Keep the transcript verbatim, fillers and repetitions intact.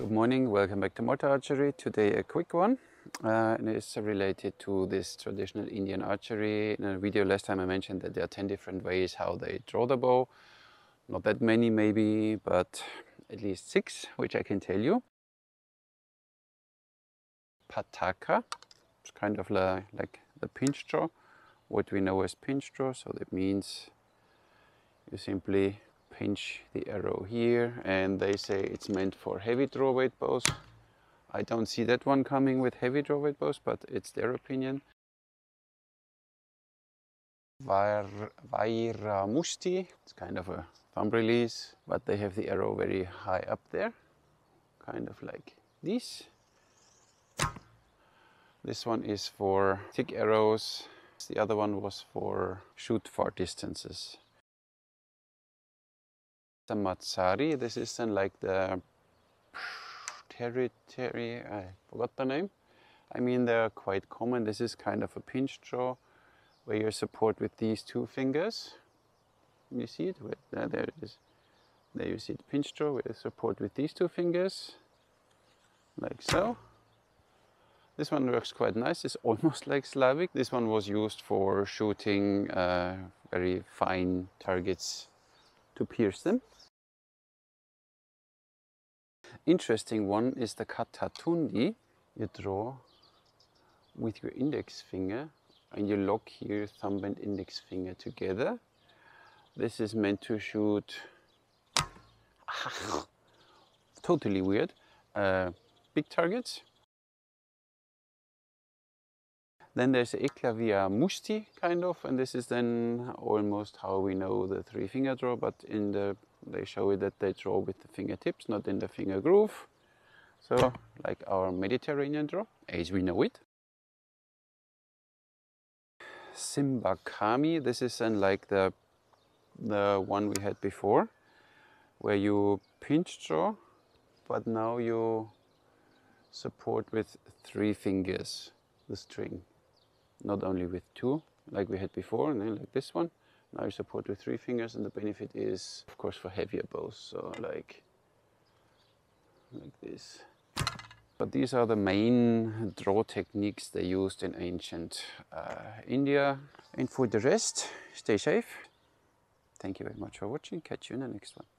Good morning, welcome back to Malta Archery. Today a quick one, uh, and it's related to this traditional Indian archery. In a video last time I mentioned that there are ten different ways how they draw the bow. Not that many maybe, but at least six, which I can tell you. Pataka, it's kind of la, like the pinch draw, what we know as pinch draw, so that means you simply pinch the arrow here, and they say it's meant for heavy draw weight bows. I don't see that one coming with heavy draw weight bows, but it's their opinion. Vairamusti, it's kind of a thumb release, but they have the arrow very high up there, kind of like this. This one is for thick arrows, the other one was for shoot far distances. The Matsari, this is then like the territory, I forgot the name. I mean, they're quite common. This is kind of a pinch draw where you support with these two fingers. You see it? There it is. There you see the pinch draw where you support with these two fingers, like so. This one works quite nice. It's almost like Slavic. This one was used for shooting uh, very fine targets to pierce them. Interesting one is the Katatundi. You draw with your index finger and you lock here thumb and index finger together. This is meant to shoot totally weird uh, big targets. Then there's Eklavia Musti, kind of, and this is then almost how we know the three finger draw, but in the they show it that they draw with the fingertips, not in the finger groove. So like our Mediterranean draw, as we know it. Simbakami, this is then like the the one we had before, where you pinch draw, but now you support with three fingers the string. Not only with two, like we had before, and then like this one. Now you support with three fingers, and the benefit is, of course, for heavier bows. So like, like this. But these are the main draw techniques they used in ancient uh, India. And for the rest, stay safe. Thank you very much for watching. Catch you in the next one.